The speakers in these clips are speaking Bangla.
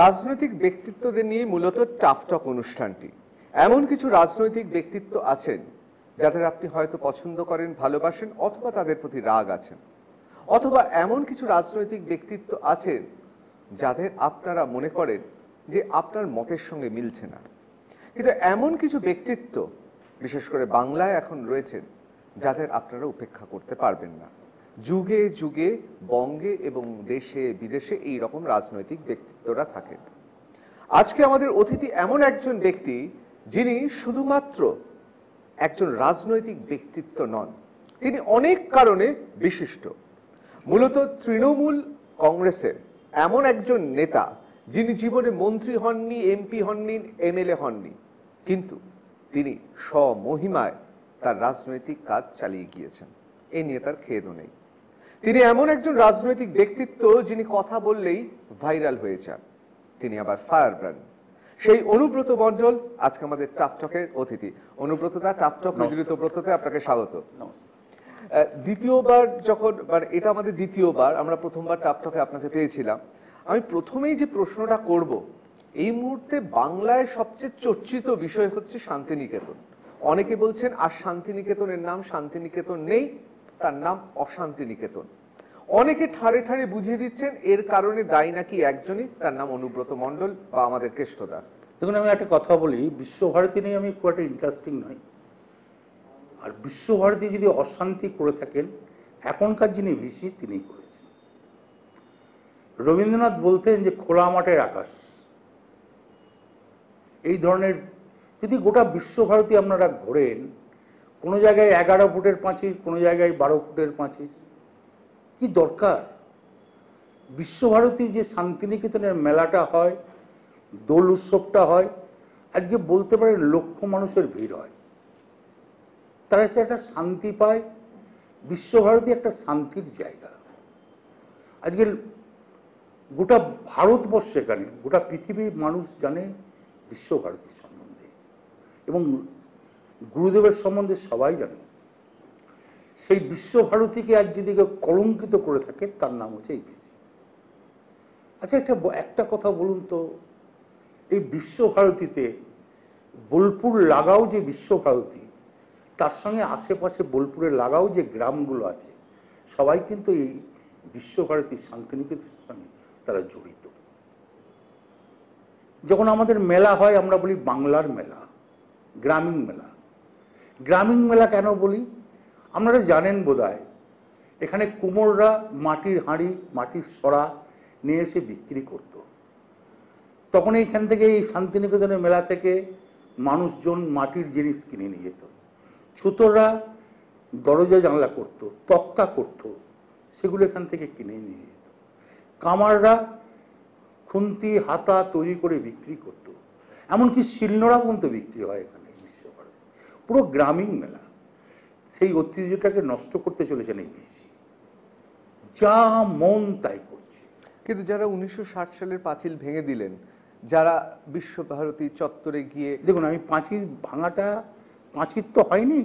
রাজনৈতিক ব্যক্তিত্বদের নিয়ে মূলত টাফ টক অনুষ্ঠানটি। এমন কিছু রাজনৈতিক ব্যক্তিত্ব আছেন যাদের আপনি হয়তো পছন্দ করেন, ভালোবাসেন, অথবা তাদের প্রতি রাগ আছেন, অথবা এমন কিছু রাজনৈতিক ব্যক্তিত্ব আছেন যাদের আপনারা মনে করেন যে আপনার মতের সঙ্গে মিলছে না। কিন্তু এমন কিছু ব্যক্তিত্ব বিশেষ করে বাংলায় এখন রয়েছেন যাদের আপনারা উপেক্ষা করতে পারবেন না। যুগে যুগে বঙ্গে এবং দেশে বিদেশে এই রকম রাজনৈতিক ব্যক্তিত্বরা থাকেন। আজকে আমাদের অতিথি এমন একজন ব্যক্তি যিনি শুধুমাত্র একজন রাজনৈতিক ব্যক্তিত্ব নন, তিনি অনেক কারণে বিশিষ্ট। মূলত তৃণমূল কংগ্রেসের এমন একজন নেতা যিনি জীবনে মন্ত্রী হননি, এমপি হননি, এমএলএ হননি, কিন্তু তিনি স্বমহিমায় তার রাজনৈতিক কাজ চালিয়ে গিয়েছেন। এই নিয়ে তার খেদও নেই। তিনি এমন একজন রাজনৈতিক ব্যক্তিত্ব যিনি কথা বললেই ভাইরাল হয়ে যান, তিনি আবার ফায়ার ব্র্যান্ড। সেই অনুব্রত মণ্ডল আজকে আমাদের টাফ টকের অতিথি। অনুব্রতদা, টাফ টক রীতিব্রততে আপনাকে স্বাগত। নমস্কার। দ্বিতীয়বার যখন, মানে এটা আমাদের দ্বিতীয়বার, আমরা প্রথমবার টাফ টকে আপনাকে পেয়েছিলাম। আমি প্রথমেই যে প্রশ্নটা করব, এই মুহূর্তে বাংলায় সবচেয়ে চর্চিত বিষয় হচ্ছে শান্তিনিকেতন। অনেকে বলছেন আর শান্তিনিকেতনের নাম শান্তিনিকেতন নেই, তার নাম অশান্তিনিকেতন। অনেকে ঠাড়ে ঠাড়ে বুঝিয়ে দিচ্ছেন এর কারণে দায়ী নাকি একজনই, তার নাম অনুব্রত মণ্ডল বা আমাদের কেষ্টদা। দেখুন, আমি একটা কথা বলি, বিশ্বভারতী নিয়ে আমি খুব একটা ইন্টারেস্টিং নই। আর বিশ্বভারতী যদি অশান্তি করে থাকেন, এখনকার যিনি ভিসি তিনি করেছেন। রবীন্দ্রনাথ বলতেন যে খোলা মাঠের আকাশ। এই ধরনের যদি গোটা বিশ্বভারতী আপনারা ঘোরেন, কোনো জায়গায় 11 ফুটের পাঁচিল, কোনো জায়গায় 12 ফুটের পাঁচিল, কি দরকার? বিশ্বভারতী যে শান্তিনিকেতনের মেলাটা হয়, দোল উৎসবটা হয়, আজকে বলতে পারেন লক্ষ মানুষের ভিড় হয়, তারা সে একটা শান্তি পায়। বিশ্বভারতী একটা শান্তির জায়গা। আজকে গোটা ভারতবর্ষে, এখানে গোটা পৃথিবীর মানুষ জানে বিশ্বভারতীর সম্বন্ধে এবং গুরুদেবের সম্বন্ধে সবাই জানে। সেই বিশ্বভারতীকে আজ যদি কেউ কলঙ্কিত করে থাকে, তার নাম হচ্ছে এই ভিসি। আচ্ছা, একটা কথা বলুন তো, এই বিশ্বভারতীতে বোলপুর লাগাও যে বিশ্বভারতী, তার সঙ্গে আশেপাশে বোলপুরে লাগাও যে গ্রামগুলো আছে, সবাই কিন্তু এই বিশ্বভারতীর শান্তিনিকেতনের সঙ্গে তারা জড়িত। যখন আমাদের মেলা হয়, আমরা বলি বাংলার মেলা, গ্রামীণ মেলা। গ্রামীণ মেলা কেন বলি? আপনারা জানেন বোধহয়, এখানে কুমোররা মাটির হাঁড়ি, মাটির সরা নিয়ে এসে বিক্রি করত। তখন এইখান থেকে, এই শান্তিনিকেতনের মেলা থেকে মানুষজন মাটির জিনিস কিনে নিয়ে যেত। ছুতোররা দরজা জানলা করত, তক্তা করত, সেগুলো এখান থেকে কিনে নিয়ে যেত। কামাররা খুন্তি হাতা তৈরি করে বিক্রি করত। এমনকি শিলনোড়া পর্যন্ত বিক্রি হয় এখানে। বিশ্বভারতী পুরো গ্রামীণ মেলা। সেই ঐতিহ্যটাকে নষ্ট করতে চলেছেন এই ভিসি, যা মন তাই করছে। কিন্তু যারা 1960 সালের পাঁচিল ভেঙে দিলেন, যারা বিশ্বভারতী চত্বরে গিয়ে, দেখুন, আমি পাঁচিল ভাঙাটা, পাঁচিল তো হয়নি,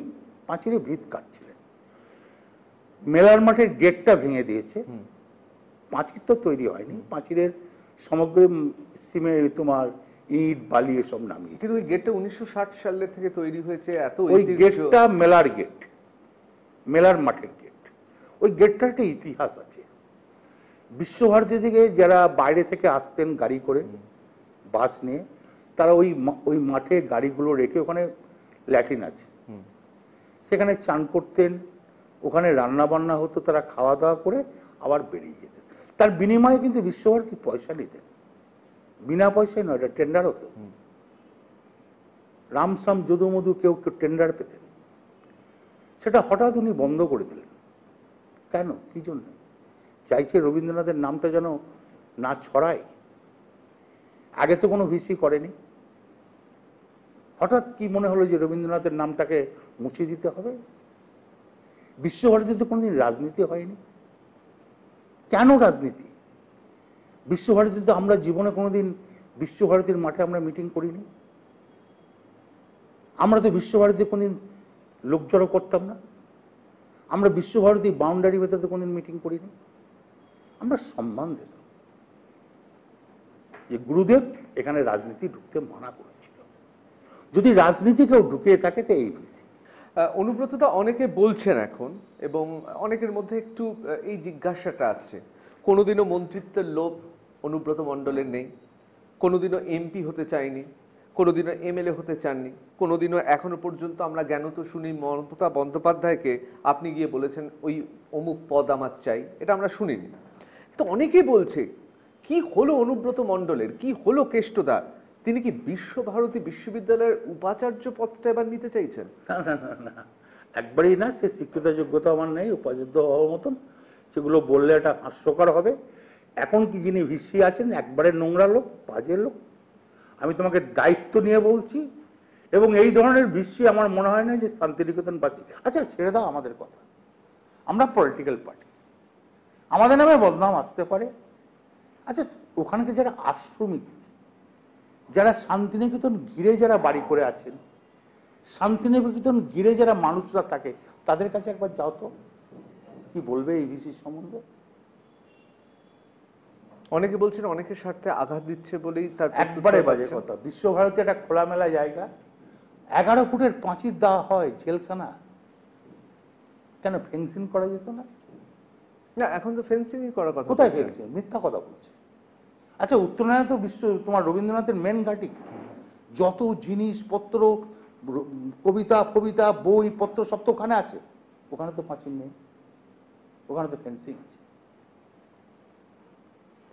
পাঁচিলে ভিত কাটছিলেন। মেলার মাঠের গেটটা ভেঙে দিয়েছে, পাঁচিল তো তৈরি হয়নি। পাঁচিলের সমগ্র সীমে তোমার ইট বালি এসব নামিয়ে, কিন্তু ওই গেটটা 1960 সালের থেকে তৈরি হয়েছে। এত ওই গেটটা মেলার গেট, মেলার মাঠের গেট। ওই গেটটার একটা ইতিহাস আছে। বিশ্বভারতী থেকে যারা বাইরে থেকে আসতেন গাড়ি করে, বাস নিয়ে, তারা ওই মাঠে গাড়িগুলো রেখে, ওখানে ল্যাট্রিন আছে, সেখানে চান করতেন, ওখানে রান্না বান্না হতো, তারা খাওয়া দাওয়া করে আবার বেরিয়ে যেতেন। তার বিনিময়ে কিন্তু বিশ্বভারতী পয়সা নিতেন, বিনা পয়সায় নয়, এটা টেন্ডার হতো। রামসাম যদুমধু কেউ কেউ টেন্ডার পেতেন। সেটা হঠাৎ উনি বন্ধ করে দিলেন। কেন, কি জন্য? চাইছে রবীন্দ্রনাথের নামটা যেন না ছড়ায়। আগে তো কোনো ভিসি করেনি। হঠাৎ কি মনে হলো যে রবীন্দ্রনাথের নামটাকে মুছে দিতে হবে? বিশ্বভারতীতে কোনোদিন রাজনীতি হয়নি। কেন রাজনীতি? বিশ্বভারতীতে আমরা জীবনে কোনোদিন বিশ্বভারতীর মাঠে আমরা মিটিং করিনি। আমরা তো বিশ্বভারতীতে কোনোদিন লোক জড়ো করতাম না। আমরা বিশ্বভারতী বাউন্ডারির ভেতরে কোনোদিন মিটিং করিনি। আমরা সম্মান দিতাম। যে গুরুদেব এখানে রাজনীতি ঢুকতে মানা করেছিল। যদি রাজনীতি কেউ ঢুকিয়ে থাকে তো এই ভিসি। অনুব্রতদা, অনেকে বলছেন এখন এবং অনেকের মধ্যে একটু এই জিজ্ঞাসাটা আসছে, কোনোদিনও মন্ত্রিত্বের লোভ অনুব্রত মণ্ডলের নেই, কোনোদিনও এমপি হতে চাইনি, কোনোদিনও এমএলএ হতে চাননি, কোনোদিনও এখনো পর্যন্ত আমরা জ্ঞানত শুনি মমতা বন্দ্যোপাধ্যায়কে আপনি গিয়ে বলেছেন ওই অমুক পদ আমার চাই, এটা আমরা শুনিনি। তো অনেকে বলছে কি হলো অনুব্রত মণ্ডলের, কি হলো কেষ্টদার, তিনি কি বিশ্বভারতী বিশ্ববিদ্যালয়ের উপাচার্য পদটা এবার নিতে চাইছেন? না না না না, একবারই না, সে শিক্ষিত যোগ্যতা আমার নেই উপাচার্য হওয়ার মতন, সেগুলো বললে এটা হাস্যকর হবে। এখন কি যিনি ভিসি আছেন একবারে নোংরা লোক, বাজে লোক, আমি তোমাকে দায়িত্ব নিয়ে বলছি। এবং এই ধরনের ভিসি আমার মনে হয় না যে শান্তিনিকেতনবাসী। আচ্ছা ছেড়ে দাও আমাদের কথা, আমরা পলিটিক্যাল পার্টি, আমাদের নামে বদনাম আসতে পারে। আচ্ছা ওখানকে যারা আশ্রমিক, যারা শান্তিনিকেতন ঘিরে যারা বাড়ি করে আছেন, শান্তিনিকেতন ঘিরে যারা মানুষরা থাকে, তাদের কাছে একবার যাও তো, কি বলবে এই ভিসির সম্বন্ধে? অনেকে বলছেন অনেকের স্বার্থে আঘাত দিচ্ছে বলেই তার একবারে বাজে কথা। বিশ্বভারতী একটা খোলামেলা জায়গা, 11 ফুটের পাঁচির দেওয়া হয় জেলখানা, কেন ফেন্সিং করা যেত না? না এখন তো ফেন্সিংই করার কথা, কোথায় ফেন্সিং? মিথ্যা কথা বলছে। আচ্ছা উত্তরায়ণ তো বিশ্ব তোমার রবীন্দ্রনাথের মেন ঘাঁটি, যত জিনিসপত্র কবিতা কবিতা বই পত্র সব তো ওখানে আছে, ওখানে তো পাঁচিল নেই, ওখানে তো ফেন্সিং আছে।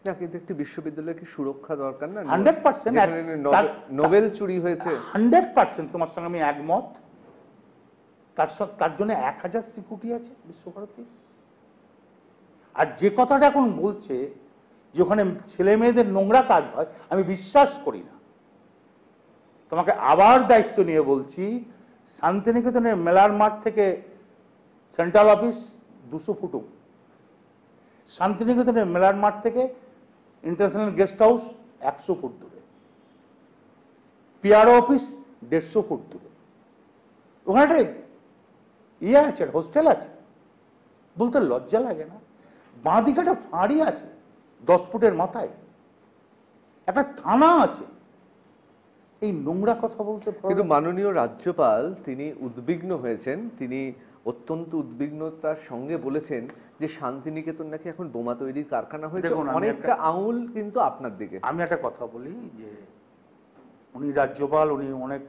না কিন্তু একটি বিশ্ববিদ্যালয় কি সুরক্ষা দরকার না? 100% নোবেল চুরি হয়েছে, 100% তোমার সঙ্গে আমি একমত। তার জন্য 1000 সিকিউরিটি আছে বিশ্বভারতী। আর যে কথাটা এখন বলছে যে ওখানে ছেলে মেয়েদের নোংরা কাজ হয়, আমি বিশ্বাস করি না। তোমাকে আবার দায়িত্ব নিয়ে বলছি, শান্তিনিকেতনের মেলার মাঠ থেকে সেন্ট্রাল অফিস 200 ফুট, শান্তিনিকেতনের মেলার মাঠ থেকে ইন্টারন্যাশনাল গেস্ট হাউস 100 ফুট দূরে, পিআরও অফিস 150 ফুট দূরে, ওখানে একটা ইয়ে আছে, হোস্টেল আছে, বলতে লজ্জা লাগে না? বাঁদিকে একটা ফাঁড়ি আছে 10 ফুটের মাথায়, একটা থানা আছে। এই নোংরা কথা বলতে কিন্তু মাননীয় রাজ্যপাল তিনি উদ্বিগ্ন হয়েছেন, তিনি অত্যন্ত উদ্বিগ্নতার সঙ্গে বলেছেন যে শান্তিনিকেতন নাকি এখন বোমা তৈরির কারখানা হয়েছে, অনেকটা আঙুল কিন্তু আপনার দিকে। আমি একটা কথা বলি, যে উনি রাজ্যপাল, উনি অনেক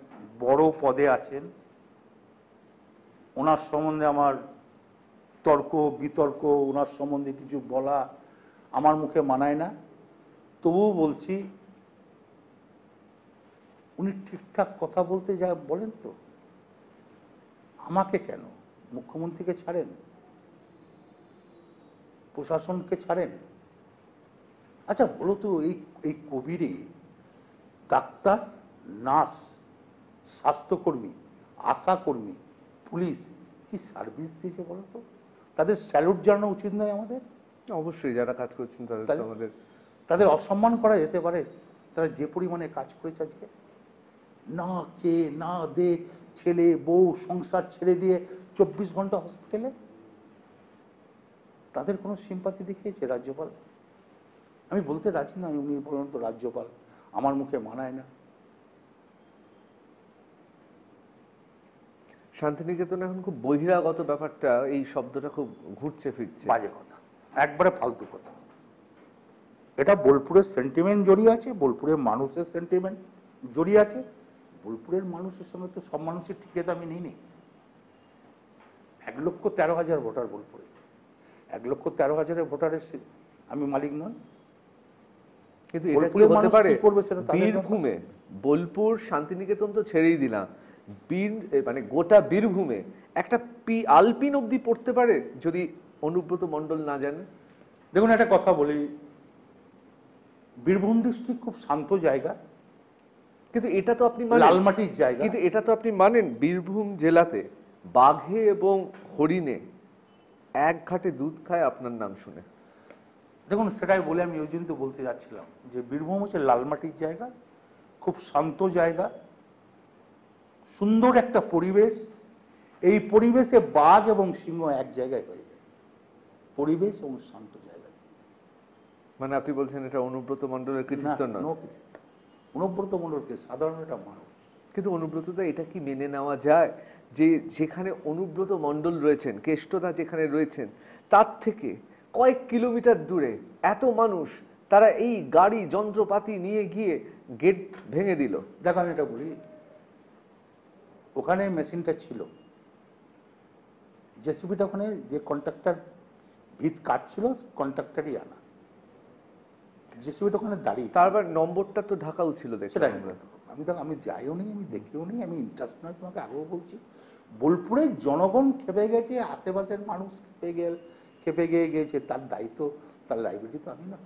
বড় পদে আছেন, ওনার সম্বন্ধে আমার তর্ক বিতর্ক, ওনার সম্বন্ধে কিছু বলা আমার মুখে মানায় না। তবুও বলছি উনি ঠিকঠাক কথা বলতে যা বলেন, তো আমাকে কেন, মুখ্যমন্ত্রীকে ছাড়েন, প্রশাসনকে ছাড়েন। আচ্ছা বলো তো, এই কোভিডে ডাক্তার, নার্স, স্বাস্থ্যকর্মী, আশাকর্মী, পুলিশ কি সার্ভিস দিয়েছে বলো তো? তাদের স্যালুট জানানো উচিত নয় আমাদের? অবশ্যই যারা কাজ করছেন তাদের অসম্মান করা যেতে পারে? তারা যে পরিমাণে কাজ করেছে আজকে, না কে না দে, ছেলে বউ সংসার ছেড়ে দিয়ে 24 ঘন্টা হসপিটালে, তাদের কোনো সিম্পাতি দেখিয়েছে রাজ্যপাল? আমি বলতে রাজি নয় উনি বলেন তো রাজ্যপাল, আমার মুখে মানায় না। শান্তিনিকেতন এখন খুব বহিরাগত ব্যাপারটা, এই শব্দটা খুব ঘুরছে ফিরছে, বাজে কথা, একবারে ফালতু কথা। এটা বোলপুরের সেন্টিমেন্ট জড়িয়ে আছে, বোলপুরের মানুষের সেন্টিমেন্ট জড়িয়ে আছে। বোলপুরের মানুষের সঙ্গে তো সব মানুষের টিকিট আমি নিই নি। 1,13,000 ভোটার বোলপুরে, 1,13,000 ভোটারের আমি মালিক নই। কিন্তু এটা কি হতে পারে বীরভূমে? বোলপুর শান্তিনিকেতন তো ছেড়েই দিলাম, মানে গোটা বীরভূমে একটা আলপিন অবধি পড়তে পারে যদি অনুব্রত মণ্ডল না জানে। দেখুন একটা কথা বলি, বীরভূম ডিস্ট্রিক্ট খুব শান্ত জায়গা, কিন্তু এটা তো আপনি লাল মাটির জায়গা, কিন্তু এটা তো আপনি মানেন বীরভূম জেলাতে বাঘে এবং হরিণে এক ঘাটে দুধ খায় আপনার নাম শুনে। দেখুন সেটাই বলে আমি ওই জন্য তো বলতে যাচ্ছিলাম যে বীরভূম হচ্ছে লাল মাটির জায়গা, খুব শান্ত জায়গা, সুন্দর একটা পরিবেশ। এই পরিবেশে বাঘ এবং সিংহ এক জায়গায় হয়ে যায়, পরিবেশ এবং শান্ত জায়গা। মানে আপনি বলছেন এটা অনুব্রত মণ্ডলের কৃতিত্ব না, অনুব্রত মণ্ডলকে সাধারণ একটা মানুষ, কিন্তু অনুব্রততা এটা কি মেনে নেওয়া যায় যে যেখানে অনুব্রত মণ্ডল রয়েছেন, কেষ্টদা যেখানে রয়েছেন তার থেকে কয়েক কিলোমিটার দূরে এত মানুষ তারা এই গাড়ি যন্ত্রপাতি নিয়ে গিয়ে গেট ভেঙে দিল? দেখো আমি এটা বলি, ওখানে মেশিনটা ছিল, জেসিবিটা ওখানে যে কন্ট্রাক্টর ভিত কাটছিল কন্ট্রাক্টরই আনা, জেসিবিটা ওখানে দাঁড়িয়ে, তারপর নম্বরটা তো ঢাকাও ছিল। সেটাই আমি যাইও নি, আমি দেখিও নি, আমি ইন্টারেস্ট নয়, তোমাকে আগেও বলছি বোলপুরের জনগণ খেপে গেছে, আশেপাশের মানুষ খেপে গিয়ে গেছে, তার দায়িত্ব তার লাইব্রেরি তো আমি না,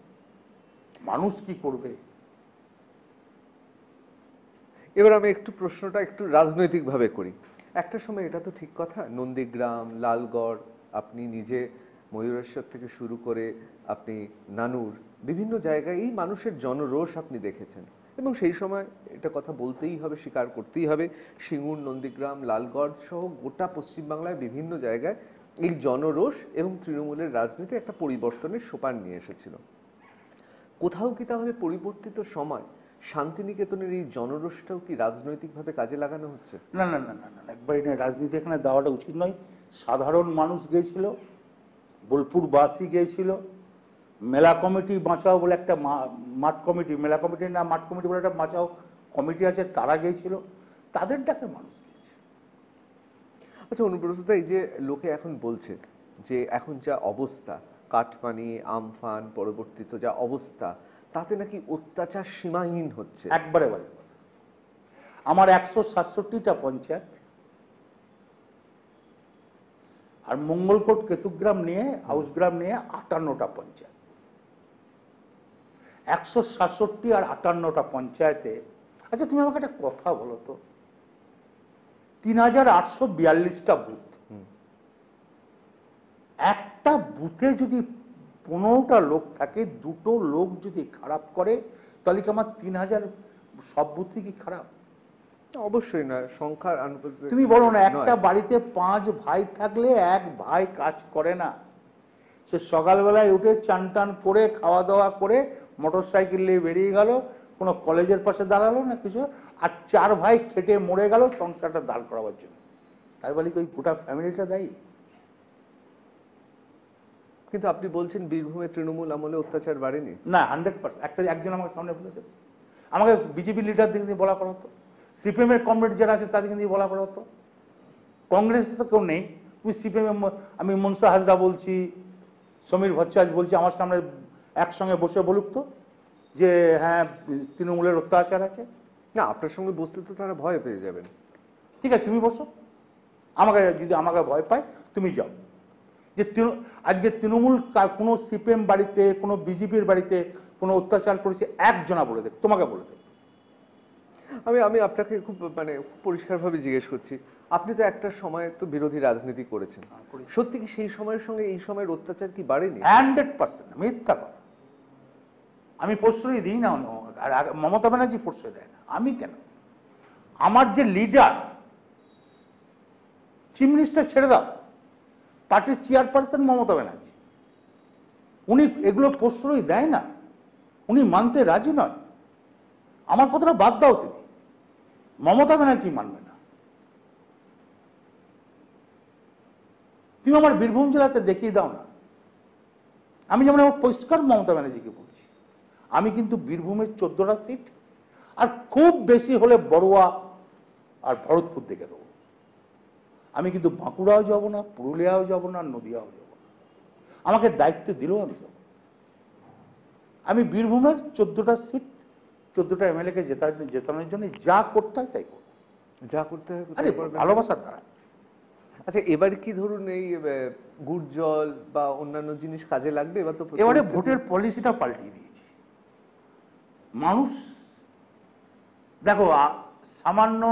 মানুষ কি করবে। এবার আমি একটু প্রশ্নটা একটু রাজনৈতিকভাবে করি। একটা সময় এটা তো ঠিক কথা, নন্দীগ্রাম, লালগড়, আপনি নিজে ময়ূরেশ্বর থেকে শুরু করে আপনি নানুর বিভিন্ন জায়গায় এই মানুষের জনরোষ আপনি দেখেছেন, এবং সেই সময় এটা কথা বলতেই হবে, স্বীকার করতেই হবে, সিঙ্গুর, নন্দীগ্রাম, লালগড় সহ গোটা পশ্চিমবাংলায় বিভিন্ন জায়গায় এই জনরোষ এবং তৃণমূলের রাজনীতি একটা পরিবর্তনের সোপান নিয়ে এসেছিল। কোথাও কি তাহলে পরিবর্তিত সময় শান্তিনিকেতনের এই জনরোষটাও কি রাজনৈতিকভাবে কাজে লাগানো হচ্ছে? না না না না, একবারই না, রাজনীতি এখানে দেওয়াটা উচিত নয়। সাধারণ মানুষ গিয়েছিল, বোলপুরবাসী গিয়েছিল, মেলা কমিটি বাঁচাও বলে একটা মাঠ কমিটি, মেলা কমিটি না মাঠ কমিটি বলে একটা বাঁচাও কমিটি আছে, তারা গিয়েছিল, তাদের ডাকে মানুষ গিয়েছে। আচ্ছা অনুব্রতদা, এই যে লোকে এখন বলছে যে এখন যা অবস্থা, কাটমানি, আমফান পরবর্তীত যা অবস্থা, তাতে নাকি অত্যাচার সীমাহীন হচ্ছে, একবারে বাজে কথা। আমার 167টা পঞ্চায়েত আর মঙ্গলকোট, কেতুগ্রাম নিয়ে, হাউসগ্রাম নিয়ে 58টা পঞ্চায়েত, 167 আর 58টা পঞ্চায়েতে। আচ্ছা তুমি আমাকে একটা কথা বলো তো, 3842টা বুথ, একটা বুথে যদি 15টা লোক থাকে, দুটো লোক যদি খারাপ করে তাহলে কি আমার 3000 সব বুথে কি খারাপ? অবশ্যই না, সংখ্যার আনুপাতিক। তুমি বলো না, একটা বাড়িতে 5 ভাই থাকলে এক ভাই কাজ করে না, সে সকালবেলায় উঠে চান টান করে খাওয়া দাওয়া করে মোটরসাইকেল নিয়ে বেরিয়ে গেল, কোনো কলেজের পাশে দাঁড়ালো না কিছু, আর 4 ভাই খেটে মরে গেল সংসারটা দাঁড় করাবার জন্য, তাই বলি কি ওই গোটা ফ্যামিলিটা দায়ী? কিন্তু আপনি বলছেন বীরভূমে তৃণমূল আমলে অত্যাচার বাড়েনি না, 100%। একজন আমাকে সামনে বলেছে, আমাকে বিজেপি লিডার দিকে বলা করা হতো, সিপিএম এর কমরেড যারা আছে তাদের কিন্তু বলা করা হতো, কংগ্রেস তো কেউ নেই। তুমি সিপিএম, আমি মনসা হাজরা বলছি, সমীর ভট্টাচার্য বলছি, আমার সামনে একসঙ্গে বসে বলুক তো যে হ্যাঁ তৃণমূলের অত্যাচার আছে না। আপনার সঙ্গে বসতে তো তারা ভয় পেয়ে যাবেন, ঠিক আছে তুমি বসো, আমাকে যদি আমাকে ভয় পায় তুমি যাও। যে আজকে তৃণমূল কোনো সিপিএম বাড়িতে, কোনো বিজেপির বাড়িতে কোনো অত্যাচার করেছে একজনা বলে দেখ, তোমাকে বলে দেখ। আমি আমি আপনাকে খুব মানে পরিষ্কারভাবে জিজ্ঞেস করছি, আপনি তো একটা সময় তো বিরোধী রাজনীতি করেছেন, সত্যি কি সেই সময়ের সঙ্গে এই সময়ের অত্যাচার কি বাড়েনি? 100% মিথ্যা কথা, আমি প্রশ্রয় দিই না, আর মমতা ব্যানার্জি প্রশ্রয় দেয় না, আমি কেন? আমার যে লিডার, চিফ মিনিস্টার ছেড়ে দাও, পার্টির চেয়ারপারসন মমতা ব্যানার্জি, উনি এগুলো প্রশ্রয় দেয় না, উনি মানতে রাজি নয়। আমার কথাটা বাদ দাও তুমি, মমতা ব্যানার্জি মানবে না। তুমি আমার বীরভূম জেলাতে দেখিয়ে দাও না, আমি যেমন আমার পরিষ্কার মমতা ব্যানার্জিকে বলছি, আমি কিন্তু বীরভূমের 14টা সিট আর খুব বেশি হলে বড়ুয়া আর ভরতপুর দেখে দেবো, আমি কিন্তু বাঁকুড়াও যাব না, পুরুলিয়াও যাব না, নদিয়াও যাব না, আমাকে দায়িত্ব দিলেও আমি যাব। আমি বীরভূমের 14টা সিট, 14টা এমএলএকে জেতানোর জন্য যা করতে হয় তাই করব, যা করতে হয় ভালোবাসার দ্বারা। আচ্ছা এবার কি ধরুন এই গুড়জল বা অন্যান্য জিনিস কাজে লাগবে? এবার তো এবারে ভোটের পলিসিটা পাল্টিয়ে দিয়েছি। মানুষ দেখো, সামান্য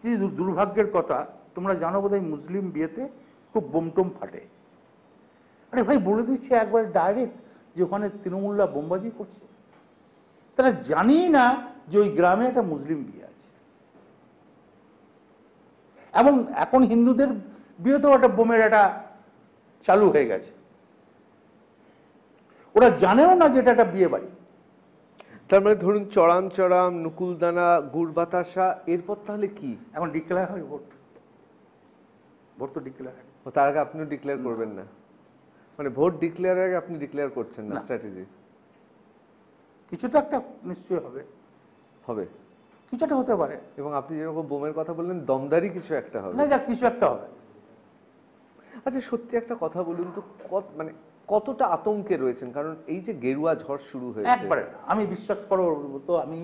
কি দুর্ভাগ্যের কথা, তোমরা জানো বোধহয় মুসলিম বিয়েতে খুব বোমটোম ফাটে, আরে ভাই বলে দিচ্ছে একবার ডাইরেক্ট যে ওখানে তৃণমূলরা বোমবাজি করছে, তারা জানি না যে ওই গ্রামে একটা মুসলিম বিয়ে আছে, এবং এখন হিন্দুদের বিয়েতেও একটা বোমের একটা চালু হয়ে গেছে। ওরা জানেও না যেটা একটা বিয়ে বাড়ি। তার মানে ধরুন চড়াম চড়াম, নুকুলদানা, গুড় বাতাসা, এরপর তাহলে কি এখন ডিক্লেয়ার হয় ভোট? ভোট তো ডিক্লেয়ার, তার আগে আপনিও ডিক্লেয়ার করবেন না, মানে ভোট ডিক্লেয়ারের আগে আপনি ডিক্লেয়ার করছেন না। স্ট্র্যাটেজি কিছুটা একটা নিশ্চয়ই হবে, হবে কিছুটা হতে পারে। এবং আপনি যেরকম বোমের কথা বললেন, দমদারি কিছু একটা হবে, না যা কিছু একটা হবে। আচ্ছা সত্যি একটা কথা বলুন তো, মানে কতটা আতঙ্কে রয়েছেন? কারণ এই যে গেরুয়া ঝড় শুরু হয়েছে একবারে, আমি বিশ্বাস করবো তো, আমি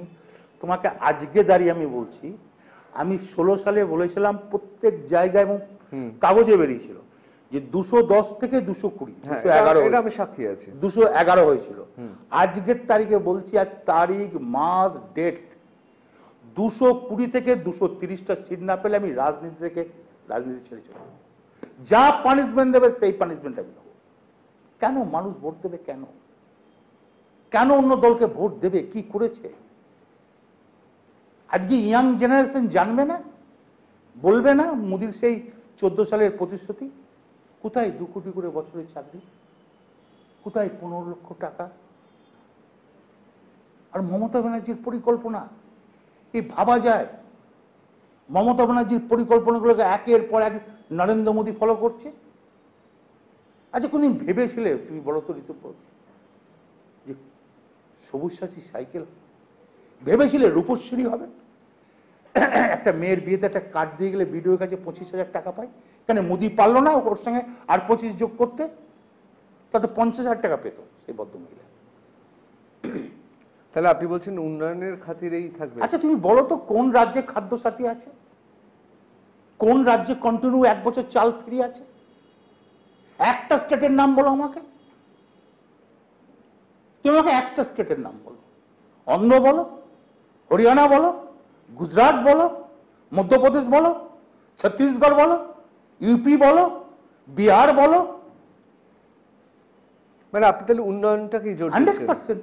তোমাকে আজকে দাঁড়িয়ে আমি বলছি, আমি 16 সালে বলেছিলাম প্রত্যেক জায়গায় এবং কাগজে বেরিয়েছিল যে 210 থেকে 220, 211 হয়েছিল। আজকের তারিখে বলছি, আজ তারিখ মাস ডেট, 220 থেকে 230টা সিট না পেলে আমি রাজনীতি ছেড়ে চলে যাব। যা পানিশমেন্ট দেবে সেই পানিশমেন্ট আমি দেবো। কেন মানুষ ভোট দেবে? কেন কেন অন্য দলকে ভোট দেবে? কি করেছে? আজকে ইয়াং জেনারেশন জানবে না, বলবে না মোদির সেই 14 সালের প্রতিশ্রুতি কোথায়? 2 কোটি করে বছরের চাকরি কোথায়? 15 লক্ষ টাকা। আর মমতা ব্যানার্জির পরিকল্পনা কি ভাবা যায়? মমতা ব্যানার্জির পরিকল্পনাগুলোকে একের পর এক নরেন্দ্র মোদী ফলো করছে। আচ্ছা কোনদিন ভেবেছিলে তুমি বলো তো ঋতুপর্ণ, যে সবুজ সাথী সাইকেল ভেবেছিলে? রূপশ্রী হবে, একটা মেয়ের বিয়েতে একটা কার্ড দিয়ে গেলে বিডিওর কাছে 25,000 টাকা পায়। কেন মোদী পারলো না ওর সঙ্গে আর 25 যোগ করতে? তাতে 50,000 টাকা পেত সেই ভদ্রমহিলা। তাহলে আপনি বলছেন উন্নয়নের খাতিরেই থাকবে। আচ্ছা তুমি বলো তো কোন রাজ্যে খাদ্য সাথী আছে? কোন রাজ্যে কন্টিনিউ 1 বছর চাল ফ্রি আছে? একটা স্টেটের নাম বলো আমাকে, তুমি আমাকে একটা স্টেটের নাম বলো। অন্ধ্র বলো, হরিয়ানা বলো, গুজরাট বলো, মধ্যপ্রদেশ বলো, ছত্তিশগড় বলো, ইউপি বলো, বিহার বলো। মানে আপনি তাহলে উন্নয়নটাকে জোর দিচ্ছেন 100%।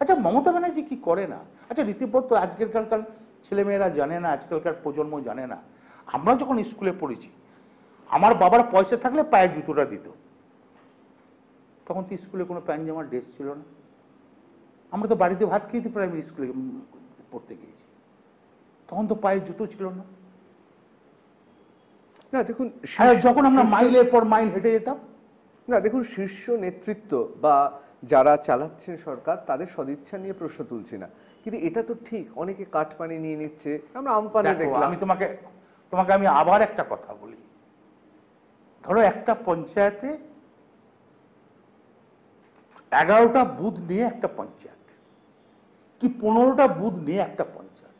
আচ্ছা মমতা ব্যানার্জি কি করে না? আচ্ছা ঋতুব্রত, আজকালকার ছেলেমেয়েরা জানে না, আজকালকার প্রজন্ম জানে না। আমরা যখন স্কুলে পড়েছি, আমার বাবার পয়সা থাকলে পায়ের জুতোটা দিত। তখন তো স্কুলে কোনো প্যান্ট জামার ড্রেস ছিল না, আমরা তো বাড়িতে ভাত খেয়েছি। প্রাইমারি স্কুলে পড়তে গিয়েছি, তখন তো পায়ের জুতো ছিল না। না দেখুন, যখন আমরা মাইলের পর মাইল হেঁটে যেতাম। না দেখুন, শীর্ষ নেতৃত্ব বা যারা চালাচ্ছেন সরকার, তাদের সদিচ্ছা নিয়ে প্রশ্ন তুলছি না, কিন্তু এটা তো ঠিক অনেকে কাঠপানি নিয়ে নিচ্ছে। আমরা আমপানি দেখলাম। আমি তোমাকে আমি আবার একটা কথা বলি, ধরো একটা পঞ্চায়েতে 11টা বুথ নিয়ে একটা পঞ্চায়েত, কি 15টা বুথ নিয়ে একটা পঞ্চায়েত,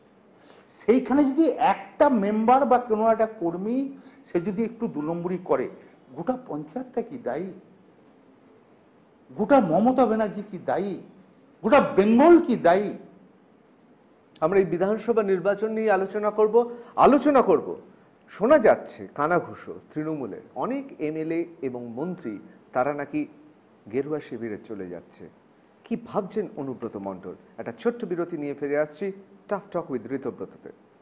সেইখানে যদি একটা মেম্বার বা কোনো একটা কর্মী সে যদি একটু দু নম্বরি করে, গোটা পঞ্চায়েতটা কি দায়ী? গোটা মমতা ব্যানার্জি কি দায়ী? গোটা বেঙ্গল কি দায়ী? আমরা এই বিধানসভা নির্বাচন নিয়ে আলোচনা করব। শোনা যাচ্ছে কানাঘুষো তৃণমূলের অনেক এমএলএ এবং মন্ত্রী তারা নাকি গেরুয়া শিবিরে চলে যাচ্ছে। কি ভাবছেন অনুব্রত মণ্ডল? একটা ছোট্ট বিরতি নিয়ে ফিরে আসছি টাফ টক উইথ ঋতব্রততে।